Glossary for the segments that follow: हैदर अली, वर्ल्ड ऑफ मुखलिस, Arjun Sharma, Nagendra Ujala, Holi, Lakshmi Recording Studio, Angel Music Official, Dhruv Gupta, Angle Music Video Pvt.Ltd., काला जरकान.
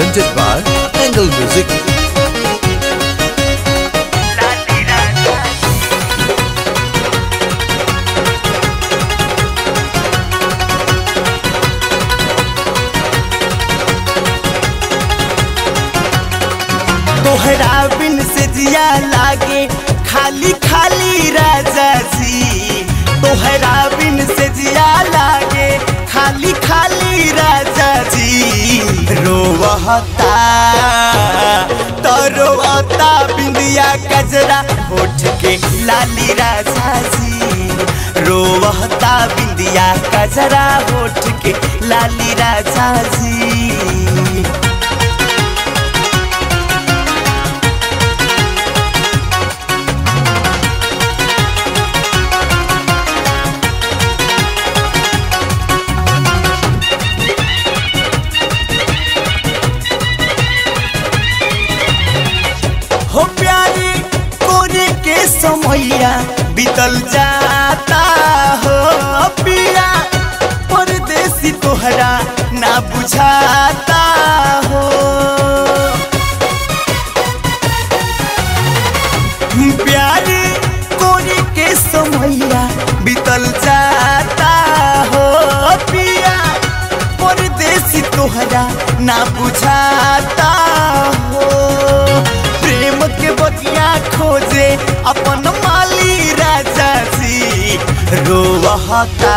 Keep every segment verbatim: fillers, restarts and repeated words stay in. presented by Angel Music. तोहरा बिन से जिया लागे खाली खाली राजा जी, तोहरा बिन से जिया लागे खाली खाली राजा जी। रोवता तो रोवता बिंदिया कजरा होठ के लाली राजा जी, रोवता बिंदिया कजरा होठ के लाली राजा जी। समैया बीतल जाता हो पिया परदेसी तोहरा ना बुझाता हो, प्यारे कोरे के समैया बीतल जाता हो पिया परदेसी तोहरा ना बुझाता हो। प्रेम के बतिया खोजे अपन माली राजा जी, रोवता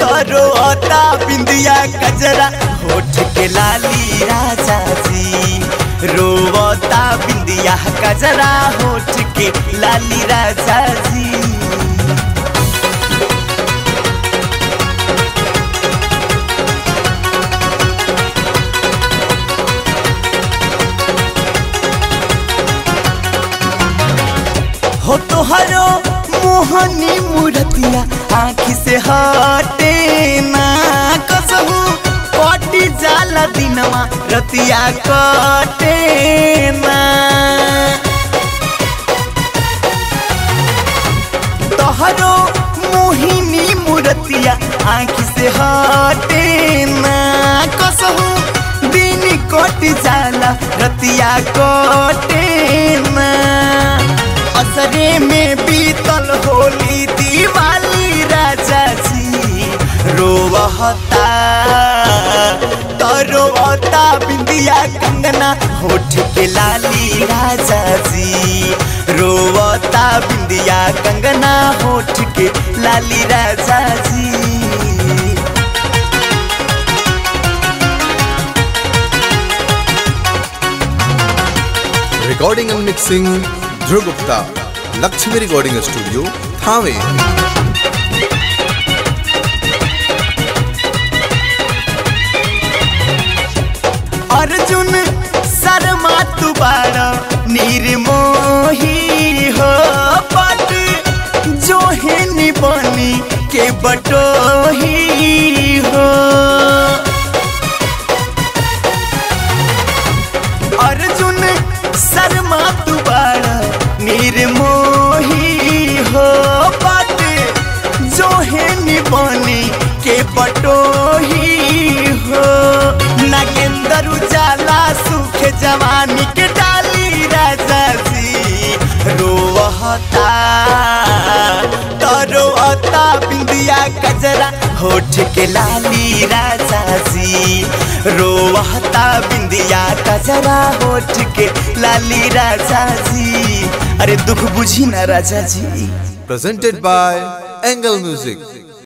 तो रोवता बिंदिया कजरा होठ के लाली राजा जी, रोवता बिंदिया कजरा होठ के लाली राजा जी। हो तोहरो मोहनी मूरतिया आँखी से हटे ना कसहु, कटी जाला दिनवा रतिया कटे ना। तोहरो मोहिनी मूरतिया आँखी से हटे ना कसहु, दिन कटी जाला रतिया कटे ना। असरे में बीतल होली दिवाली राजा जी, रोवता तो रोवता बिंदिया कंगना होठ के लाली राजा जी, रोवता बिंदिया कंगना होठ के लाली राजा जी। Recording and mixing Dhruv Gupta, Lakshmi recording studio, Thawe. Arjun Sharma तुबारा निर्मोही हो पट, जो है निपानी के बटोही हो। अर्जुन शर्मा तुबारा निर्मोही हो पट, जो है निपानी के बटोही हो। नागेंद्र उजाला सुख जवानी के डाली राजा जी, रोवता तो रोवता बिंदिया कजरा होठ के लाली राजा जी, रोवता बिंदिया कजरा होठ के लाली राजा जी। अरे दुख बुझी ना राजा जी। Presented by angle music.